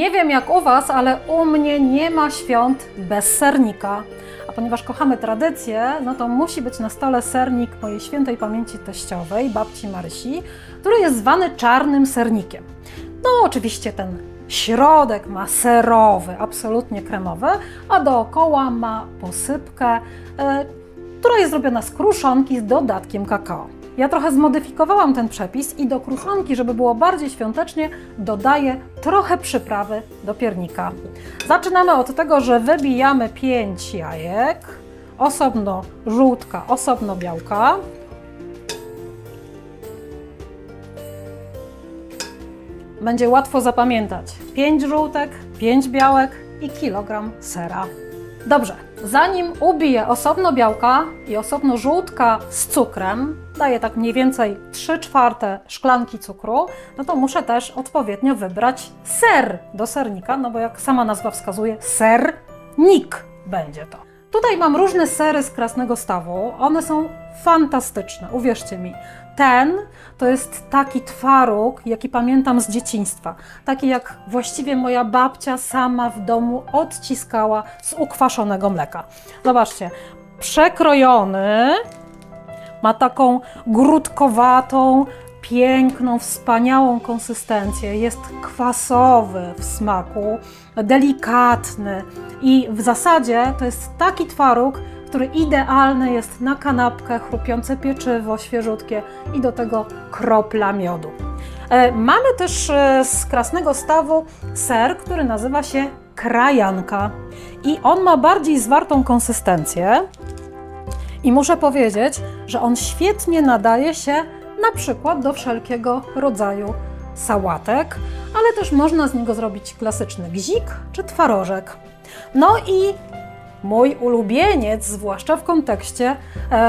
Nie wiem jak u Was, ale u mnie nie ma świąt bez sernika. A ponieważ kochamy tradycję, no to musi być na stole sernik mojej świętej pamięci teściowej, babci Marysi, który jest zwany czarnym sernikiem. No oczywiście ten środek ma serowy, absolutnie kremowy, a dookoła ma posypkę, która jest zrobiona z kruszonki z dodatkiem kakao. Ja trochę zmodyfikowałam ten przepis i do kruszonki, żeby było bardziej świątecznie, dodaję trochę przyprawy do piernika. Zaczynamy od tego, że wybijamy 5 jajek, osobno żółtka, osobno białka. Będzie łatwo zapamiętać. 5 żółtek, 5 białek i kilogram sera. Dobrze, zanim ubiję osobno białka i osobno żółtka z cukrem, daję tak mniej więcej 3/4 szklanki cukru, no to muszę też odpowiednio wybrać ser do sernika, no bo jak sama nazwa wskazuje, sernik będzie to. Tutaj mam różne sery z Krasnegostawu, one są fantastyczne, uwierzcie mi. Ten to jest taki twaróg, jaki pamiętam z dzieciństwa. Taki jak właściwie moja babcia sama w domu odciskała z ukwaszonego mleka. Zobaczcie, przekrojony, ma taką grudkowatą, piękną, wspaniałą konsystencję. Jest kwasowy w smaku, delikatny i w zasadzie to jest taki twaróg, który idealny jest na kanapkę, chrupiące pieczywo, świeżutkie i do tego kropla miodu. Mamy też z Krasnegostawu ser, który nazywa się krajanka i on ma bardziej zwartą konsystencję i muszę powiedzieć, że on świetnie nadaje się na przykład do wszelkiego rodzaju sałatek, ale też można z niego zrobić klasyczny gzik czy twarożek. No i mój ulubieniec, zwłaszcza w kontekście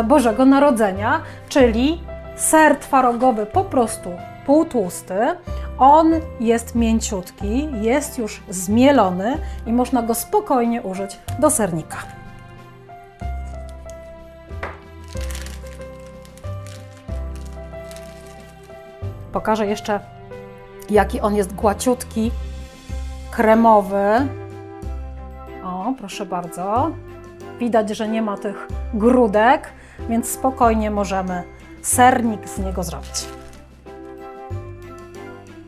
Bożego Narodzenia, czyli ser twarogowy po prostu półtłusty. On jest mięciutki, jest już zmielony i można go spokojnie użyć do sernika. Pokażę jeszcze, jaki on jest gładziutki, kremowy. O, proszę bardzo, widać, że nie ma tych grudek, więc spokojnie możemy sernik z niego zrobić.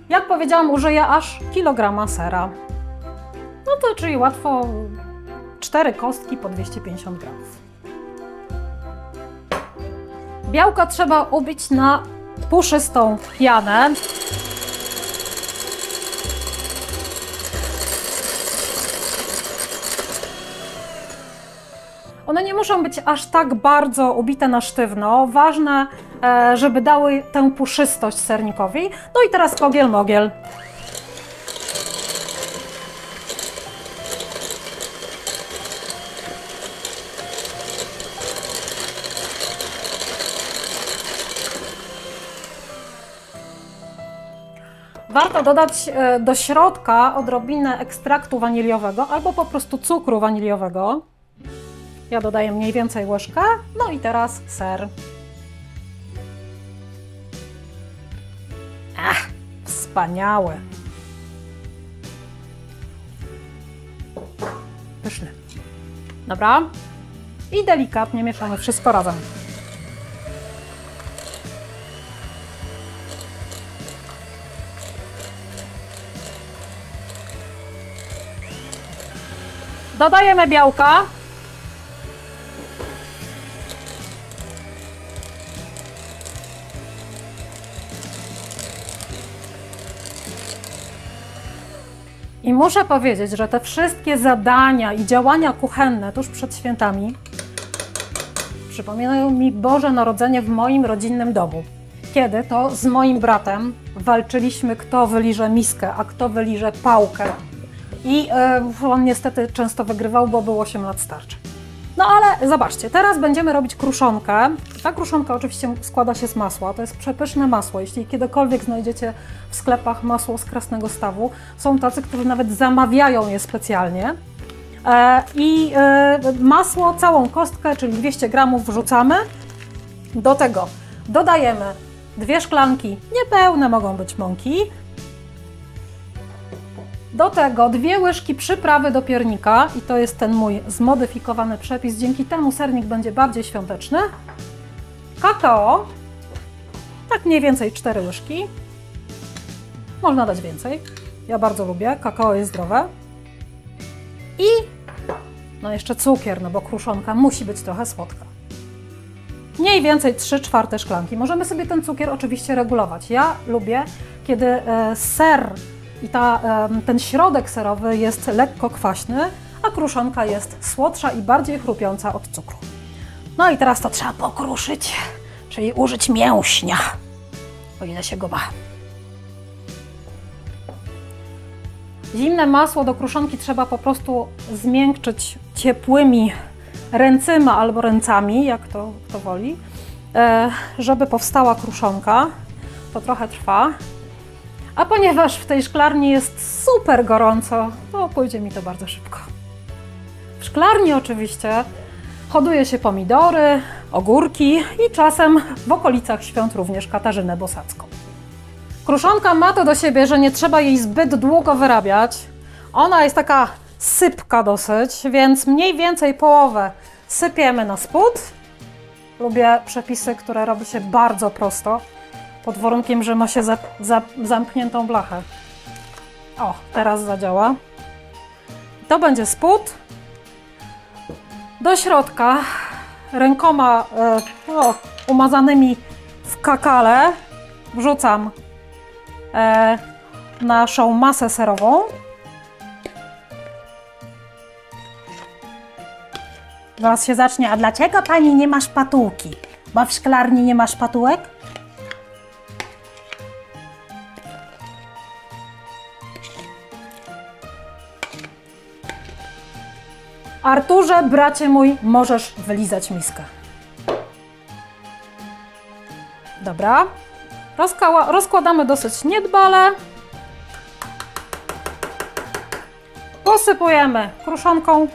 Jak powiedziałam, użyję aż kilograma sera. No to czyli łatwo 4 kostki po 250 gramów. Białka trzeba ubić na puszystą pianę. One nie muszą być aż tak bardzo ubite na sztywno. Ważne, żeby dały tę puszystość sernikowi. No i teraz ogiel mogiel. Warto dodać do środka odrobinę ekstraktu waniliowego albo po prostu cukru waniliowego. Ja dodaję mniej więcej łyżkę, no i teraz ser. Ach, wspaniały. Pyszny. Dobra. I delikatnie mieszamy wszystko razem. Dodajemy białka. I muszę powiedzieć, że te wszystkie zadania i działania kuchenne tuż przed świętami przypominają mi Boże Narodzenie w moim rodzinnym domu. Kiedy to z moim bratem walczyliśmy, kto wyliże miskę, a kto wyliże pałkę. I on niestety często wygrywał, bo był 8 lat starczy. No ale zobaczcie, teraz będziemy robić kruszonkę. Ta kruszonka oczywiście składa się z masła, to jest przepyszne masło. Jeśli kiedykolwiek znajdziecie w sklepach masło z Krasnegostawu, są tacy, którzy nawet zamawiają je specjalnie. I masło, całą kostkę, czyli 200 gramów wrzucamy. Do tego dodajemy 2 szklanki, niepełne mogą być mąki. Do tego 2 łyżki przyprawy do piernika i to jest ten mój zmodyfikowany przepis, dzięki temu sernik będzie bardziej świąteczny. Kakao, tak mniej więcej 4 łyżki, można dać więcej, ja bardzo lubię, kakao jest zdrowe. I no jeszcze cukier, no bo kruszonka musi być trochę słodka. Mniej więcej 3/4 szklanki. Możemy sobie ten cukier oczywiście regulować. Ja lubię, kiedy ser i ten środek serowy jest lekko kwaśny, a kruszonka jest słodsza i bardziej chrupiąca od cukru. No i teraz to trzeba pokruszyć, czyli użyć mięśnia, o ile się go ma. Zimne masło do kruszonki trzeba po prostu zmiękczyć ciepłymi ręcyma albo ręcami, jak to kto woli, żeby powstała kruszonka. To trochę trwa. A ponieważ w tej szklarni jest super gorąco, to pójdzie mi to bardzo szybko. W szklarni oczywiście hoduje się pomidory, ogórki i czasem w okolicach świąt również katarzynę bosacką. Kruszonka ma to do siebie, że nie trzeba jej zbyt długo wyrabiać. Ona jest taka sypka dosyć, więc mniej więcej połowę sypiemy na spód. Lubię przepisy, które robi się bardzo prosto, pod warunkiem, że ma się zamkniętą blachę. O, teraz zadziała. To będzie spód. Do środka rękoma umazanymi w kakale wrzucam naszą masę serową. Zaraz się zacznie, a dlaczego pani nie ma szpatułki? Bo w szklarni nie ma szpatułek? Arturze, bracie mój, możesz wylizać miskę. Dobra. Rozkładamy dosyć niedbale. Posypujemy kruszonką.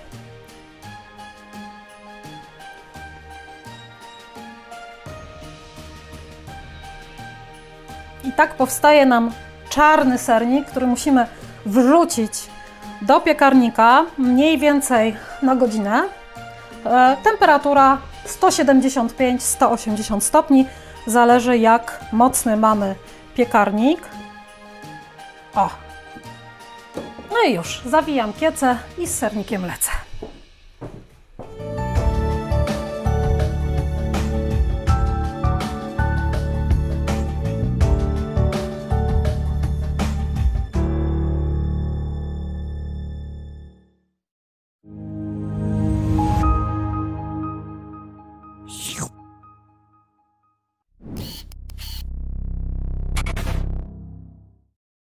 I tak powstaje nam czarny sernik, który musimy wrzucić do piekarnika mniej więcej na godzinę. Temperatura 175-180 stopni. Zależy, jak mocny mamy piekarnik. O! No i już, zawijam piecę i z sernikiem lecę.